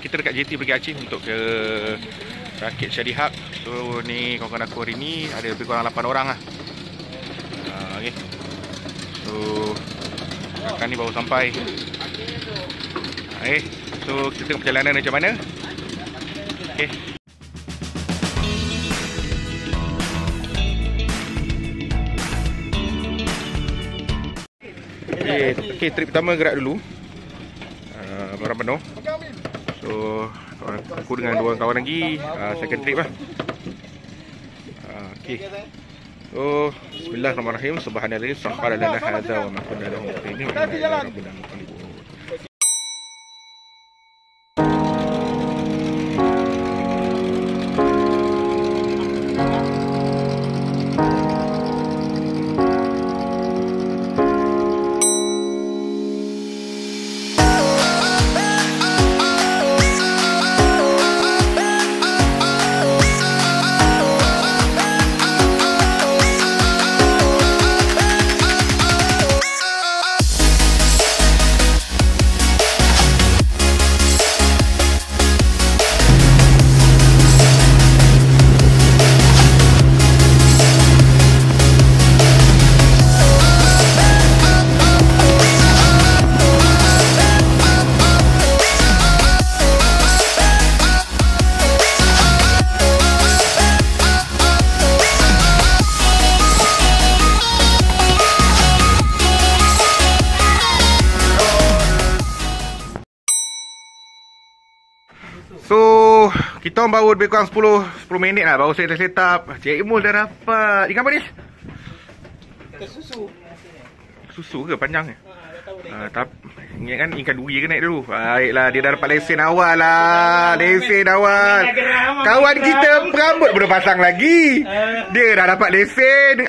kita dekat JT pergi Aceh untuk ke Rakit Shadihaq. So ni kawan-kawan aku hari ni ada lebih kurang 8 orang lah. Okay. So kakak ni baru sampai. Okay. So kita tengok perjalanan macam mana. Okay. Okay, trip pertama gerak dulu. Barang penuh. So aku dengan dua kawan lagi second trip lah. Okay. So bismillahirrahmanirrahim. Subhanallah. Subhanallah. Hadza wa ma kunna lahu muqrinin. Kita baru lebih kurang 10 minit lah. Baru saya set up. Cik Imul dah dapat ikan panis. Susu. Susu ke panjangnya? Ingat kan ikan duri ke naik dulu. Baiklah, dia dah dapat lesen awal lah. Lesen awal. Kawan kita perambut belum pasang lagi. Dia dah dapat lesen.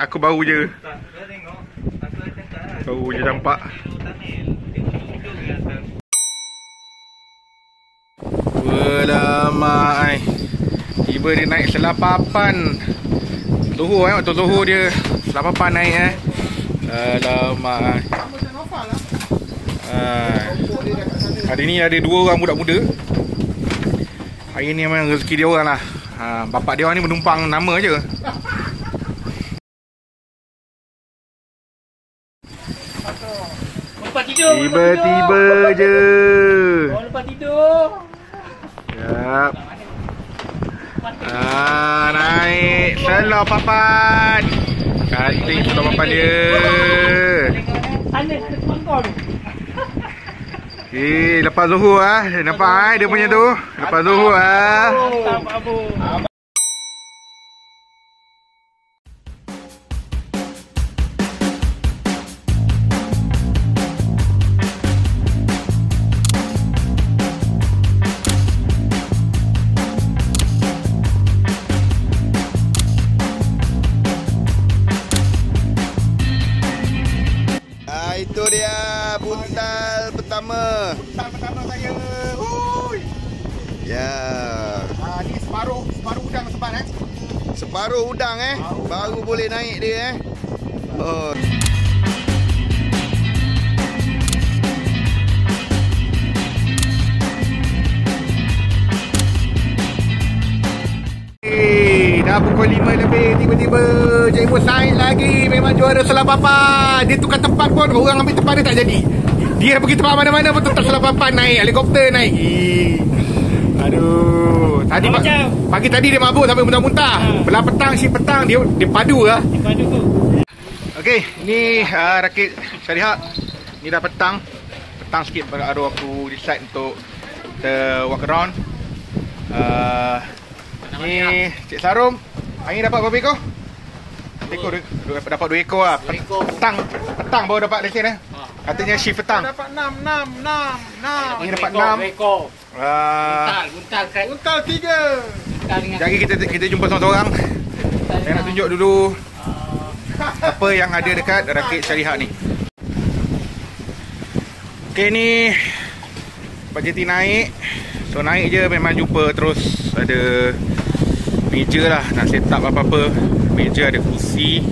Aku baru je. Baru je nampak. Alamak, tiba dia naik selapapan. Zuhur waktu zuhur dia selapapan naik Alamak. Hari ni ada dua orang budak muda. Hari ni memang rezeki dia orang lah. Bapak dia orang ni menumpang nama je. Tiba-tiba je. Orang lepas tidur. Yap. Naik selapapan. Kasih selapapan dia. Okay, lepas zuhur lah. Nampak dia punya tu. Lepas zuhur lah. Itu dia buntal pertama. Buntal pertama saya. Hui. Ya. Ni separuh udang sebat Separuh udang baru boleh naik dia Oh. Dah pukul 5 lebih, tiba-tiba Cik Ibu naik lagi. Memang juara selapapan. Dia tukar tempat pun, orang ambil tempat dia tak jadi. Dia pergi tempat mana-mana pun tetap selapapan naik, helikopter naik. Aduh. Tadi pagi tadi dia mabuk sampai muntah-muntah. Belah petang, si petang dia padu lah. Dia padu tu. Okey, ni Rakit Shadihaq. Ni dah petang. Petang sikit baru aku decide untuk kita walk around. Ni Cik Sarum, hari dapat berapa ekor? Ekor dapat 2 ekor lah. Petang baru dapat lesen Katanya shift petang. Dapat 6. Ini dapat 6 ekor. Untal 3. Jadi kita jumpa seorang-seorang. Saya nak tunjuk dulu apa yang ada dekat Rakit Shadihaq ni. Okey, ni JT naik. So naik je memang jumpa terus ada meja lah, nak set up apa-apa. Meja, ada kursi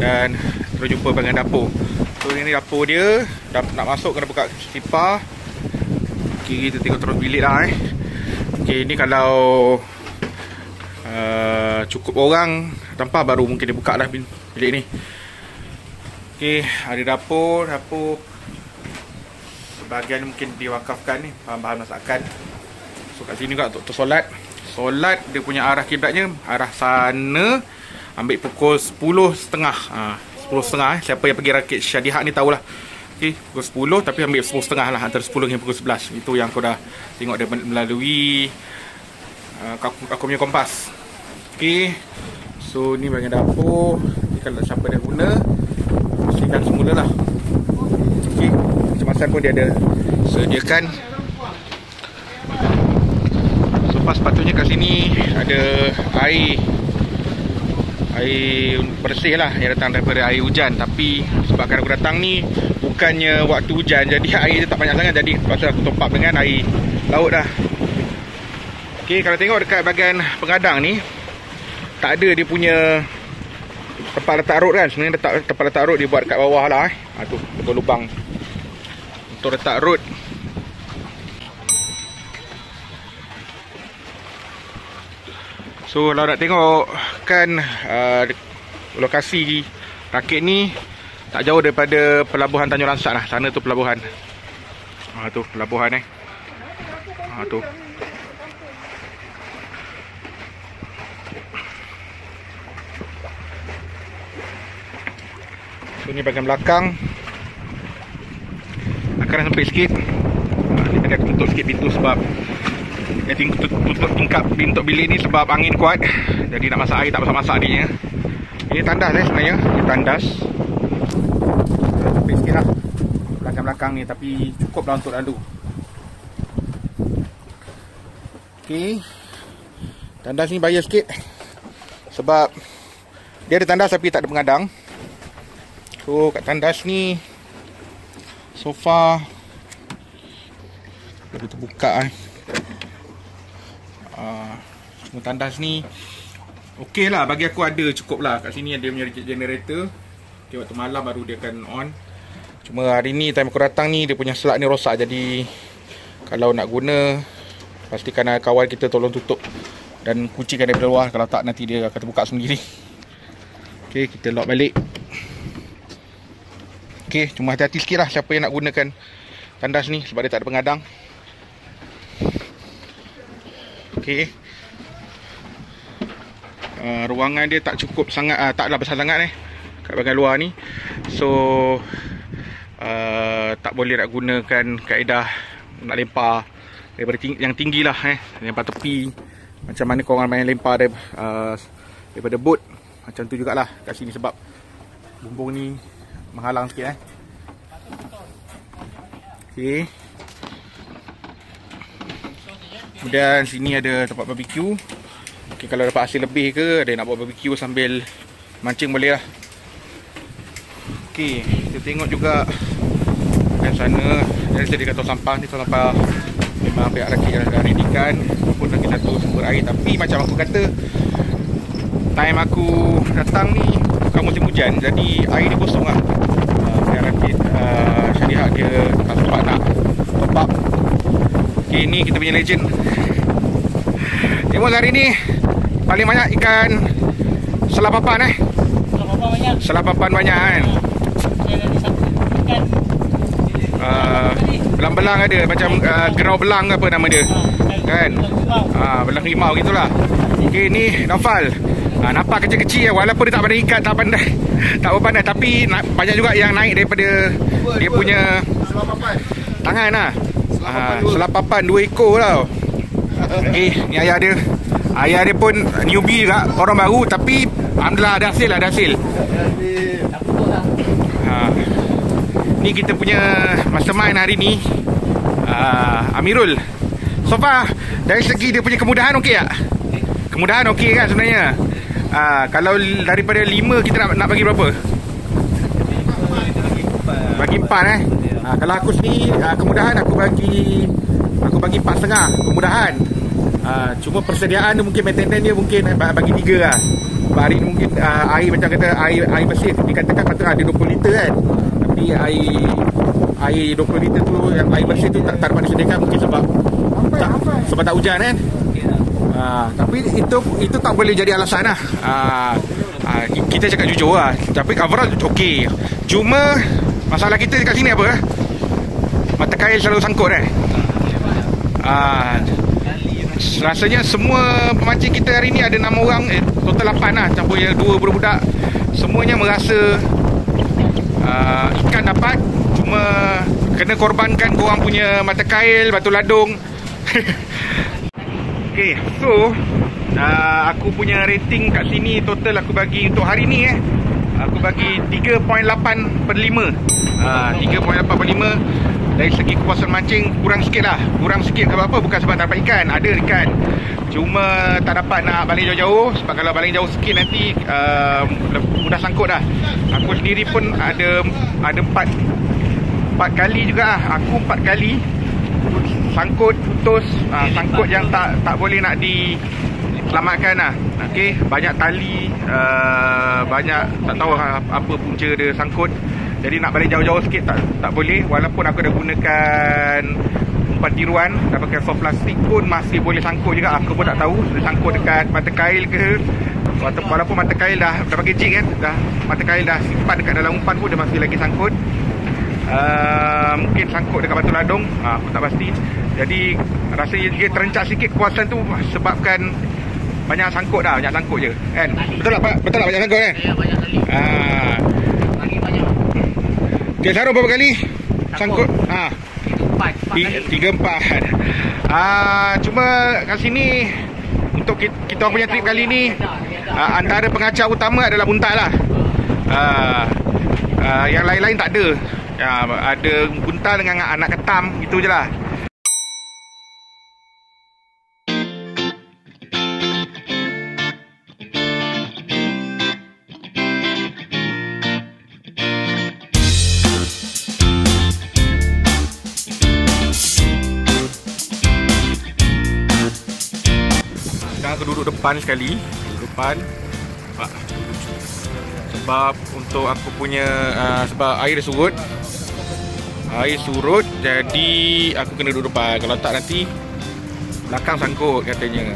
dan terus jumpa bahagian dapur. So ini dapur dia, nak masuk kena buka sipar. kiri kita tengok terus bilik lah. Okey, ini kalau cukup orang tanpa baru mungkin dia buka dah bilik ni. Okey, ada dapur. Dapur bahagian mungkin diwakafkan ni bahan-bahan masakan. So kat sini juga untuk solat. Solat dia punya arah kiblatnya arah sana. Ambil pukul 10.30. 10.30 siapa yang pergi Rakit Shadihaq ni tahulah. Okey, pukul 10 tapi ambil 10.30 lah, antara 10 hingga pukul 11. Itu yang kau dah tengok dia melalui aku punya kompas. Okey. So ni bahagian dapur. Ni kalau siapa dia guna sidan semulalah. Okey, kecemasan pun dia ada sediakan. So pas sepatutnya kat sini ada air bersih lah yang datang daripada air hujan, tapi sebabkan aku datang ni bukannya waktu hujan, jadi air tu tak banyak sangat, jadi terpaksa aku top up dengan air laut dah. Okey, kalau tengok dekat bahagian pengadang ni tak ada dia punya tempat letak rod kan. Sebenarnya tempat letak rod dia buat dekat bawah lah. Tu ada lubang untuk letak rod. So kalau nak tengok kan lokasi Rakit ni tak jauh daripada pelabuhan Tanjung Langsat lah. Sana tu pelabuhan. Tu pelabuhan tu. So ni bahagian belakang. Akan sempit sikit. Ni tadi aku tutup sikit pintu sebab tungkap pintu bilik ni sebab angin kuat, jadi nak masak air tak masak-masak dia. Ini tandas sebenarnya, ini tandas. Tapi sikit lah belakang-belakang ni, tapi cukup lah untuk lalu. Okey, tandas ni bahaya sikit sebab dia ada tandas tapi tak ada pengadang. So kat tandas ni sofa dia terbuka kan. Semua tandas ni okey lah, bagi aku ada cukup lah. Kat sini ada punya generator. Okay, waktu malam baru dia akan on. Cuma hari ni time aku datang ni dia punya slot ni rosak, jadi kalau nak guna pastikan kawan kita tolong tutup dan kuncikan daripada luar, kalau tak nanti dia akan terbuka sendiri. Okey, kita lock balik. Okey, cuma hati-hati sikit lah siapa yang nak gunakan tandas ni sebab dia tak ada pengadang. Okey. Ruangan dia tak cukup sangat, taklah besar sangat kat bahagian luar ni. So tak boleh nak gunakan kaedah nak lempar daripada yang tinggi lah, lempar tepi. Macam mana korang main lempar daripada bot, macam tu jugalah kat sini sebab bumbung ni menghalang sikit. Okey. Kemudian sini ada tempat barbecue. Okay, kalau dapat hasil lebih ke ada nak buat barbecue sambil mancing boleh lah. Okey, kita tengok juga dekat sana dari segi kantong sampah ni. Kantong sampah memang pihak Rakit yang dah readykan pun lagi satu sumber air, tapi macam aku kata time aku datang ni bukan musim hujan, jadi air ni kosong lah. Pihak Rakit Shadihaq dia tak sempat nak top up. Okay, ni kita punya legend. Tengok hari ni paling banyak ikan selapapan. Selapapan banyak. Selapapan banyak kan. Belang-belang ada macam gerau belang apa nama dia. Kan? Belang rimau gitulah. Okey, ni Naufal. Nampak kecil-kecil walaupun dia tak pandai ikat, tak pandai tapi banyak juga yang naik daripada dia punya selapapan. Tangan lah. Selapapan 2 ekor tau. Okey, ni ayah dia. Ayah dia pun newbie juga, orang baru, tapi alhamdulillah ada hasil lah, ada hasil. Ni kita punya mastermind hari ni, Amirul. So far dari segi dia punya kemudahan okey tak? Kemudahan okey kan sebenarnya. Kalau daripada 5 kita nak bagi berapa? Bagi 4 kalau aku sendiri kemudahan aku bagi 4.5 kemudahan. Cuma persediaan dia mungkin maintenance dia mungkin bagi 3 lah. Hari ni mungkin air macam kata air bersih dikatakan patutlah ada 20 liter kan. Tapi air air 20 liter tu yang air bersih tu tak dapat disediakan mungkin sebab tak hujan kan. Tapi itu tak boleh jadi alasan lah. Kita cakap jujur lah. Tapi overall okey. Cuma masalah kita dekat sini apa? Mata kail selalu sangkut kan. Rasanya semua pemancing kita hari ni ada 6 orang, total 8 lah, campur 2 budak-budak. Semuanya merasa ikan dapat, cuma kena korbankan korang punya mata kail, batu ladung. Okay, so aku punya rating kat sini total aku bagi untuk hari ni aku bagi 3.8/5. 3.8/5. Dari segi kepuasan mancing kurang sikit lah. Kurang sikit sebab apa? Bukan sebab tak dapat ikan. Ada ikan, cuma tak dapat nak baling jauh-jauh. Sebab kalau baling jauh sikit nanti mudah sangkut lah. Aku sendiri pun ada 4 kali juga lah. Aku 4 kali sangkut putus. Sangkut yang tak boleh nak diselamatkan lah. Okay, banyak tali, banyak tak tahu apa punca dia sangkut. Jadi nak balik jauh-jauh sikit tak boleh. Walaupun aku dah gunakan umpan tiruan, dah pakai soft plastik pun masih boleh sangkut juga. Aku pun tak tahu dia sangkut dekat mata kail ke. Walaupun mata kail dah pakai jig kan, mata kail dah simpan dekat dalam umpan pun dia masih lagi sangkut. Mungkin sangkut dekat batu ladung, aku tak pasti. Jadi rasanya dia terencak sikit kepuasan tu sebabkan banyak sangkut dah. Banyak sangkut je kan. Betul tak banyak sangkut kan? Ya, banyak kali. Cik Sarul berapa kali sangkut? 3-4. Cuma kat sini untuk kita orang punya trip kali ni, antara pengacau utama adalah buntal lah. Yang lain-lain tak ada. Ada buntal dengan anak ketam, itu je lah. Duduk depan sekali, sebab untuk aku punya sebab air surut jadi aku kena duduk depan, kalau tak nanti belakang sangkut katanya.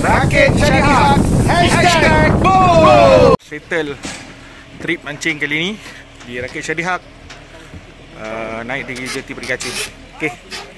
Rakit Shadihaq #Boom. Settle trip mancing kali ni di Rakit Shadihaq, naik di jeti Perikacik. Okay.